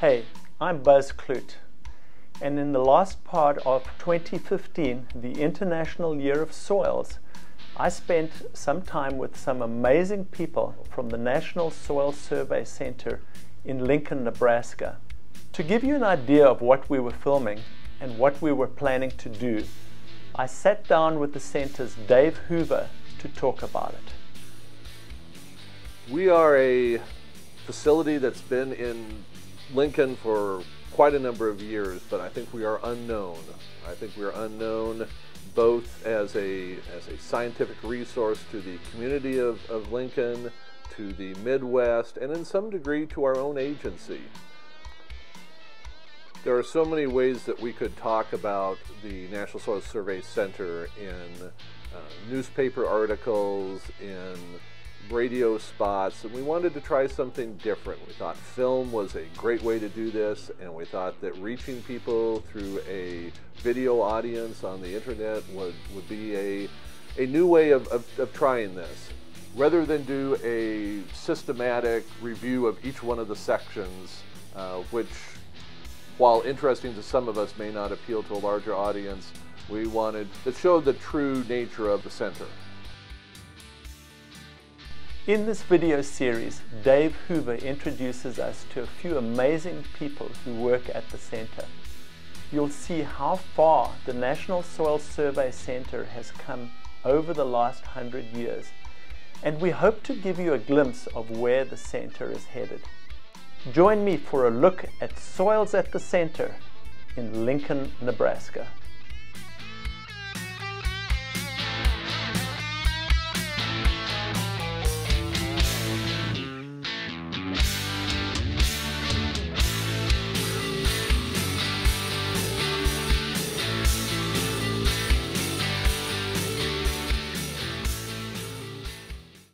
Hey, I'm Buz Kloot, and in the last part of 2015, the International Year of Soils, I spent some time with some amazing people from the National Soil Survey Center in Lincoln, Nebraska. To give you an idea of what we were filming and what we were planning to do, I sat down with the center's Dave Hoover to talk about it. We are a facility that's been in Lincoln for quite a number of years, but I think we are unknown. I think we are unknown both as a scientific resource to the community of Lincoln, to the Midwest, and in some degree to our own agency. There are so many ways that we could talk about the National Soil Survey Center in newspaper articles, in radio spots, and we wanted to try something different. We thought film was a great way to do this, and we thought that reaching people through a video audience on the internet would be a new way of trying this. Rather than do a systematic review of each one of the sections, which, while interesting to some of us, may not appeal to a larger audience, we wanted to show the true nature of the center. In this video series, Dave Hoover introduces us to a few amazing people who work at the center. You'll see how far the National Soil Survey Center has come over the last 100 years, and we hope to give you a glimpse of where the center is headed. Join me for a look at Soils at the Center in Lincoln, Nebraska.